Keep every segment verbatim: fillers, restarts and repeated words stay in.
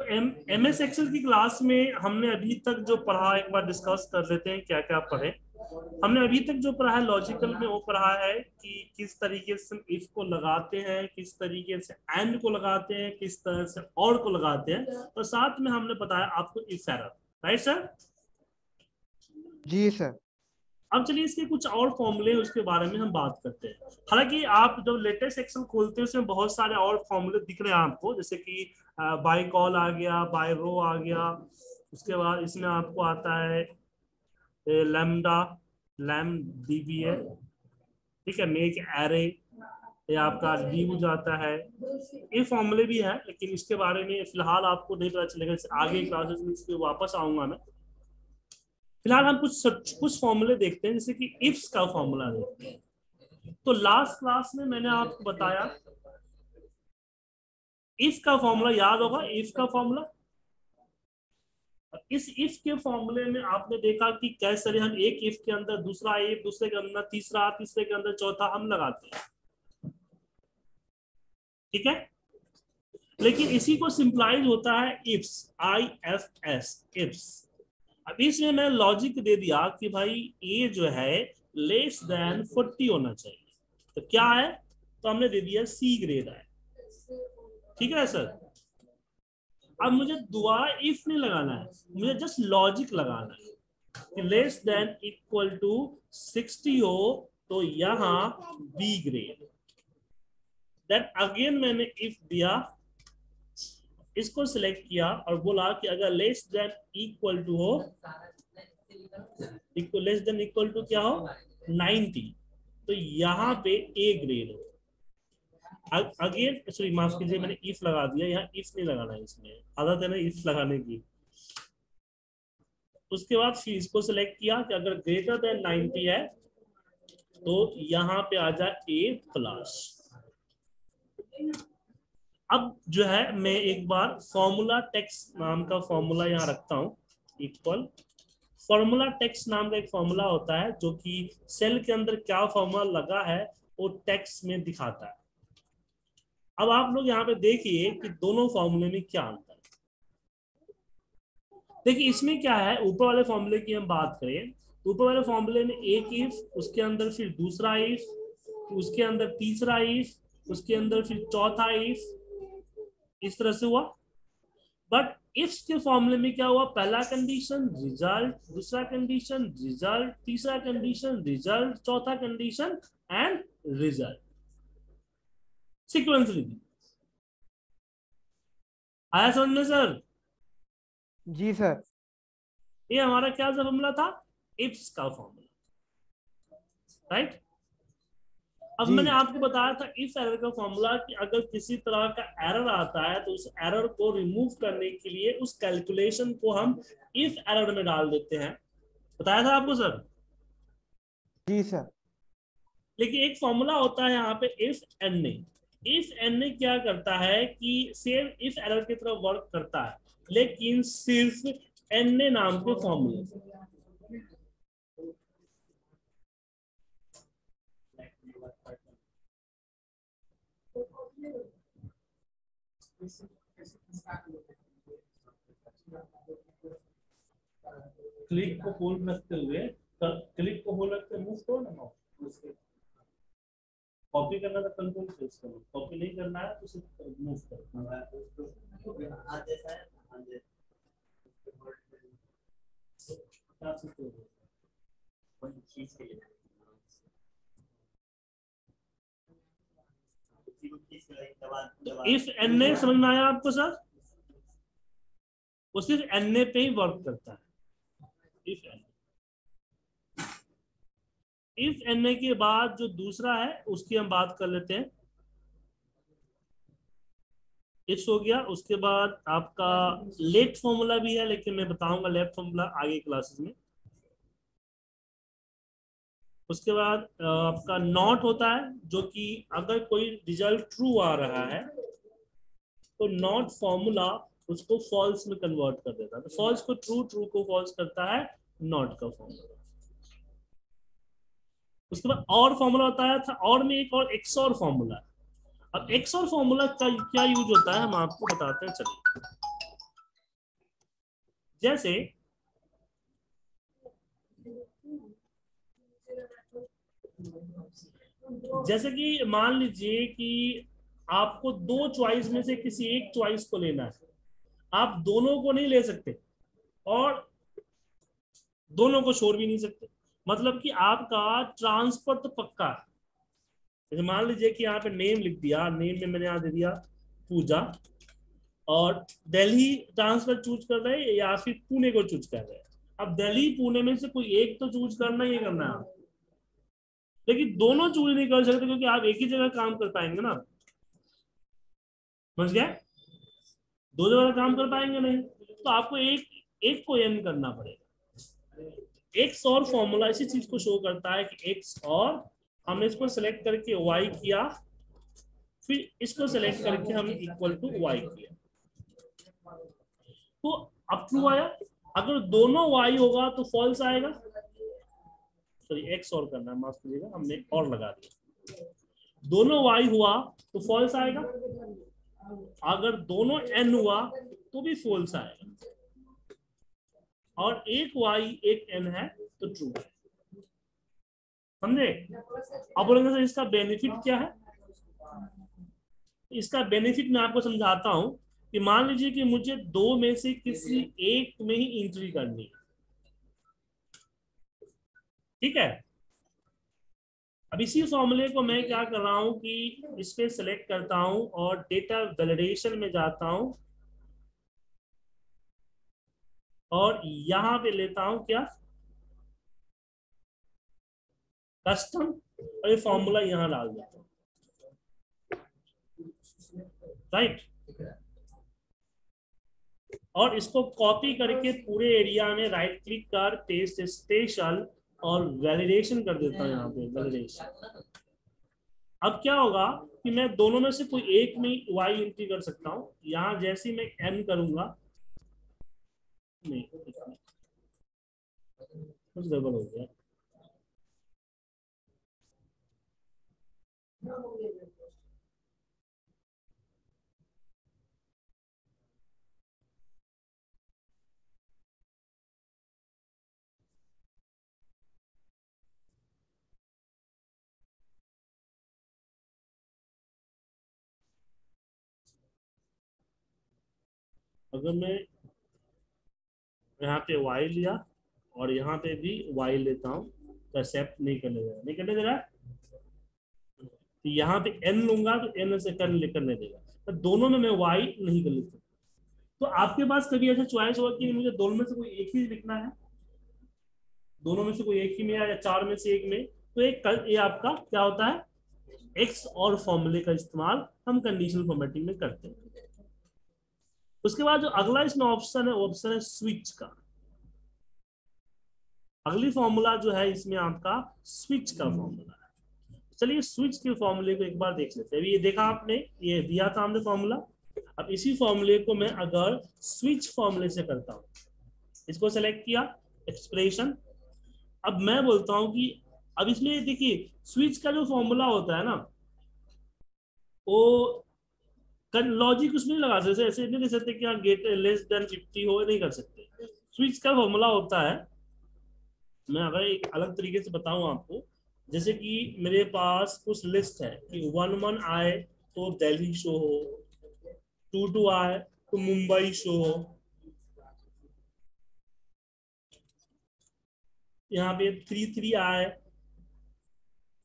तो M S Excel की class में हमने अभी तक जो पढ़ा एक बार डिस्कस कर लेते हैं क्या क्या पढ़े। हमने अभी तक जो पढ़ा है लॉजिकल में वो पढ़ा है कि किस तरीके से इफ को लगाते हैं, किस तरीके से एंड को लगाते हैं, किस तरह से और को लगाते हैं, और साथ में हमने बताया आपको इफेरर, राइट सर? जी सर। अब चलिए इसके कुछ और फॉर्मूले उसके बारे में हम बात करते हैं। हालांकि आप जब लेटेस्ट एक्सेल खोलते हैं उसमें बहुत सारे और फॉर्मूले दिख रहे हैं आपको, जैसे कि बाय कॉल आ गया, बाय रो आ गया, उसके बाद इसमें आपको आता है लैम्डा, लैम डीबीए, ठीक है, मेक एरे, ये आपका लीव जाता है, ये फॉर्मूले भी है, लेकिन इसके बारे में फिलहाल आपको नहीं पता चलेगा, आगे क्लासेस में इस पर वापस आऊंगा मैं। फिलहाल हम कुछ कुछ फॉर्मूले देखते हैं, जैसे कि इफ्स का फॉर्मूला देखते हैं। तो लास्ट क्लास में मैंने आपको बताया इफ का फॉर्मूला, याद होगा इफ का फॉर्मूला। इस इफ के फॉर्मूले में आपने देखा कि कैसे हम एक इफ के अंदर दूसरा इफ, दूसरे के अंदर तीसरा, तीसरे के अंदर चौथा हम लगाते हैं, ठीक है। लेकिन इसी को सिंपलाइज होता है ifs, I F S, ifs. अब इसमें मैंने लॉजिक दे दिया कि भाई ए जो है लेस देन फोर्टी होना चाहिए, तो क्या है, तो हमने दे दिया सी ग्रेड है, ठीक है सर। अब मुझे दोबारा इफ नहीं लगाना है, मुझे जस्ट लॉजिक लगाना है कि less than equal to sixty हो तो यहां बी ग्रेड। देन अगेन मैंने इफ दिया, इसको सिलेक्ट किया और बोला कि अगर लेस देन इक्वल टू हो, लेस देन इक्वल टू क्या हो नाइन्टी, तो यहां पे ए ग्रेड हो। अगेन सॉरी माफ कीजिए, मैंने इफ लगा दिया, यहाँ इफ नहीं लगाना है, इसमें आदत है ना इफ लगाने की। उसके बाद फिर इसको सिलेक्ट किया कि अगर ग्रेटर देन नाइन्टी है तो यहाँ पे आ जाए ए प्लस। अब जो है मैं एक बार फॉर्मूला टेक्स्ट नाम का फॉर्मूला यहाँ रखता हूँ, इक्वल फॉर्मूला टेक्स्ट नाम का एक फॉर्मूला होता है जो कि सेल के अंदर क्या फॉर्मूला लगा है वो टेक्स्ट में दिखाता है। अब आप लोग यहाँ पे देखिए कि दोनों फॉर्मूले में क्या अंतर है। देखिए इसमें क्या है, ऊपर वाले फॉर्मूले की हम बात करें, ऊपर वाले फॉर्मूले में एक इफ, उसके अंदर फिर दूसरा इफ, उसके अंदर तीसरा इफ, उसके अंदर फिर चौथा इफ, इस तरह से हुआ। बट इफ्स के फॉर्मूले में क्या हुआ, पहला कंडीशन रिजल्ट, दूसरा कंडीशन रिजल्ट, तीसरा कंडीशन रिजल्ट, चौथा कंडीशन एंड रिजल्ट सीक्वेंसली। आया समझ में सर? जी सर। ये हमारा क्या फॉर्मूला था, इफ्स का फॉर्मूला, राइट। अब मैंने आपको बताया था इफ एरर का फॉर्मूला कि अगर किसी तरह का एरर आता है तो उस एरर को रिमूव करने के लिए उस कैलकुलेशन को हम इफ एरर में डाल देते हैं, बताया था आपको सर? जी सर। लेकिन एक फॉर्मूला होता है यहाँ पे if N A, if N A क्या करता है कि सेम इफ एरर की तरह वर्क करता है, लेकिन सिर्फ एन ए नाम के फॉर्मूले से। क्लिक को होल्ड रखते हुए, क्लिक को होल्ड रखते मूव करो ना, उसके कॉपी करना तो कंट्रोल प्रेस करो, कॉपी नहीं करना है तो सिर्फ मूव करो। इफ एन ए समझ में आया आपको सर? वो सिर्फ एन ए पे ही वर्क करता है। If N if N A के बाद जो दूसरा है उसकी हम बात कर लेते हैं। इफ हो गया, उसके बाद आपका लेट फॉर्मूला भी है, लेकिन मैं बताऊंगा लेट फॉर्मूला आगे क्लासेस में। उसके बाद आपका नॉट होता है जो कि अगर कोई रिजल्ट ट्रू आ रहा है तो नॉट फॉर्मूला उसको फॉल्स में कन्वर्ट कर देता है, तो फॉल्स को ट्रू, ट्रू को फॉल्स करता है नॉट का फॉर्मूला। उसके बाद और फॉर्मूला बताया था, और में एक और एक्सओर फॉर्मूला। अब एक्सओर फॉर्मूला का क्या यूज होता है हम आपको बताते हैं, चलिए। जैसे जैसे कि मान लीजिए कि आपको दो चॉइस में से किसी एक चॉइस को लेना है, आप दोनों को नहीं ले सकते और दोनों को छोड़ भी नहीं सकते, मतलब कि आपका ट्रांसफर तो पक्का है। जैसे मान लीजिए कि यहाँ पे नेम लिख दिया, नेम में मैंने यहाँ दे दिया पूजा, और दिल्ली ट्रांसफर चूज कर रहे हैं या फिर पुणे को चूज कर रहे हैं। अब दिल्ली पुणे में से कोई एक तो चूज करना ही करना है आप, लेकिन दोनों चूज नहीं कर सकते क्योंकि आप एक ही जगह काम कर पाएंगे ना, समझ गया, दो जगह काम कर पाएंगे नहीं, तो आपको एक एक को एम करना पड़ेगा। एक्स और फॉर्मूला इसी चीज को शो करता है कि एक्स और हमने इसको सेलेक्ट करके वाई किया, फिर इसको सेलेक्ट करके हमने इक्वल टू वाई किया, तो अब ट्रू आया। अगर दोनों वाई होगा तो फॉल्स आएगा, सॉरी एक्स और करना है, माफ कीजिएगा, हमने और लगा दिया। दोनों वाई हुआ तो फॉल्स आएगा, अगर दोनों एन हुआ तो भी फॉल्स आएगा, और एक वाई एक एन है तो ट्रू है, समझे। अब बोलेंगे सर इसका बेनिफिट क्या है, इसका बेनिफिट मैं आपको समझाता हूं कि मान लीजिए कि मुझे दो में से किसी एक में ही एंट्री करनी है, ठीक है। अब इसी फॉर्मूले को मैं क्या कर रहा हूं कि इस पे सेलेक्ट करता हूं और डेटा वैलिडेशन में जाता हूं और यहां पे लेता हूं क्या कस्टम, और ये फॉर्मूला यहां डाल देता हूं, राइट, और इसको कॉपी करके पूरे एरिया में राइट क्लिक कर पेस्ट स्पेशल और वैलिडेशन कर देता हूं यहाँ पे वैलिडेशन। अब क्या होगा कि मैं दोनों में से कोई एक में y एंट्री कर सकता हूँ। यहाँ जैसे मैं n करूंगा, नहीं कुछ गड़बड़ हो गया, अगर मैं यहाँ पे y लिया और यहाँ पे भी y लेता हूँ तो एक्सेप्ट नहीं करने देगा, नहीं करने दे रहा है। तो यहाँ पे n लूंगा तो n से करने करने देगा, तो दोनों में मैं y नहीं कर सकता। तो आपके पास कभी ऐसा चॉइस होगा कि मुझे दोनों में से कोई एक ही लिखना है, दोनों में से कोई एक ही में या चार में से एक में, तो एक ये आपका क्या होता है एक्स और फॉर्मूले का इस्तेमाल हम कंडीशनल फॉर्मेटिंग में करते हैं। उसके बाद जो अगला इसमें ऑप्शन है वो ऑप्शन है स्विच का। अगली फॉर्मूला जो है इसमें आपका स्विच का फॉर्मूला है। चलिए स्विच के फॉर्मूले को एक बार देख लेते हैं। अभी ये देखा आपने, ये दिया था हमने फॉर्मूला। अब इसी फॉर्मूले को मैं अगर स्विच फॉर्मूले से करता हूँ, इसको सेलेक्ट किया एक्सप्रेशन, अब मैं बोलता हूँ कि अब इसमें देखिए स्विच का जो फॉर्मूला होता है ना वो लॉजिक उसमें नहीं लगा सकते, ऐसे नहीं कह सकते कि आप गेट लेस देन फिफ्टी हो, नहीं कर सकते। स्विच का फॉर्मूला होता है, मैं अगर एक अलग तरीके से बताऊं आपको, जैसे कि मेरे पास कुछ लिस्ट है कि वन वन आए तो दिल्ली शो हो, टू टू आए तो मुंबई शो हो, यहाँ पे थ्री थ्री आए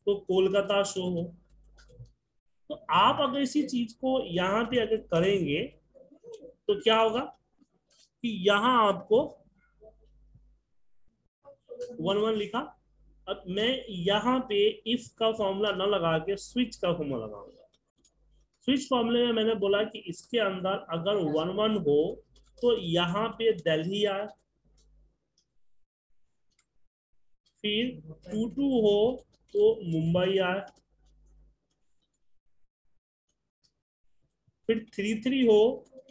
तो कोलकाता शो हो। तो आप अगर इसी चीज को यहाँ पे अगर करेंगे तो क्या होगा कि यहाँ आपको वन वन लिखा। अब मैं यहाँ पे इफ का फॉर्मूला ना लगा के स्विच का फॉर्मूला लगाऊंगा। स्विच फॉर्मूले में मैंने बोला कि इसके अंदर अगर वन वन हो तो यहाँ पे दिल्ली आए, फिर टू टू हो तो मुंबई आए, फिर थ्री थ्री हो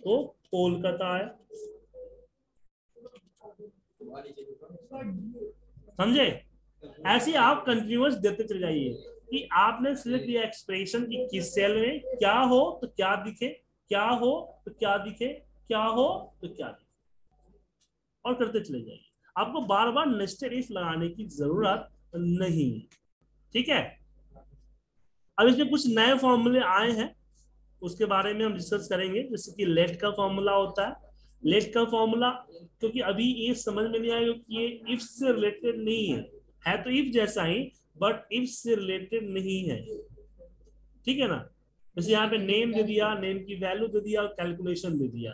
तो कोलकाता है, समझे। ऐसे आप कंटिन्यूअस देते चले जाइए कि आपने सिलेक्ट किया एक्सप्रेशन की किस सेल में क्या हो तो क्या दिखे, क्या हो तो क्या दिखे, क्या हो तो क्या दिखे। और करते चले जाइए, आपको बार बार नेस्टेड इफ लगाने की जरूरत नहीं है। ठीक है, अब इसमें कुछ नए फॉर्मूले आए हैं, उसके बारे में हम डिस्कस करेंगे। जैसे कि लेट का फॉर्मूला होता है, लेट का फॉर्मूला क्योंकि अभी ये समझ में नहीं आया कि ये इफ से रिलेटेड नहीं है, है तो इफ जैसा ही बट इफ से रिलेटेड नहीं है। ठीक है ना, जैसे यहाँ पे नेम दे दिया, नेम की वैल्यू दे दिया और कैलकुलेशन दे दिया,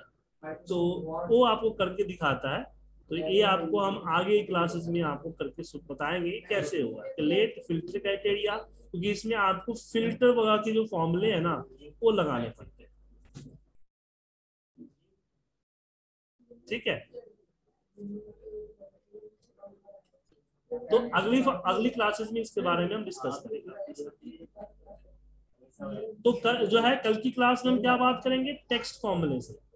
तो वो आपको करके दिखाता है। तो ये आपको हम आगे क्लासेस में आपको करके बताएंगे कैसे होगा लेट फिल्टर क्राइटेरिया, क्योंकि इसमें आपको फिल्टर वगैरह के जो फॉर्मूले है ना वो लगाने पड़ते हैं। ठीक है, तो अगली अगली क्लासेस में इसके बारे में हम डिस्कस करेंगे। तो कर, जो है कल की क्लास में हम क्या बात करेंगे, टेक्स्ट फॉर्मूले से।